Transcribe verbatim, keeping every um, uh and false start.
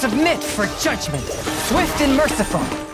Submit for judgment, swift and merciful.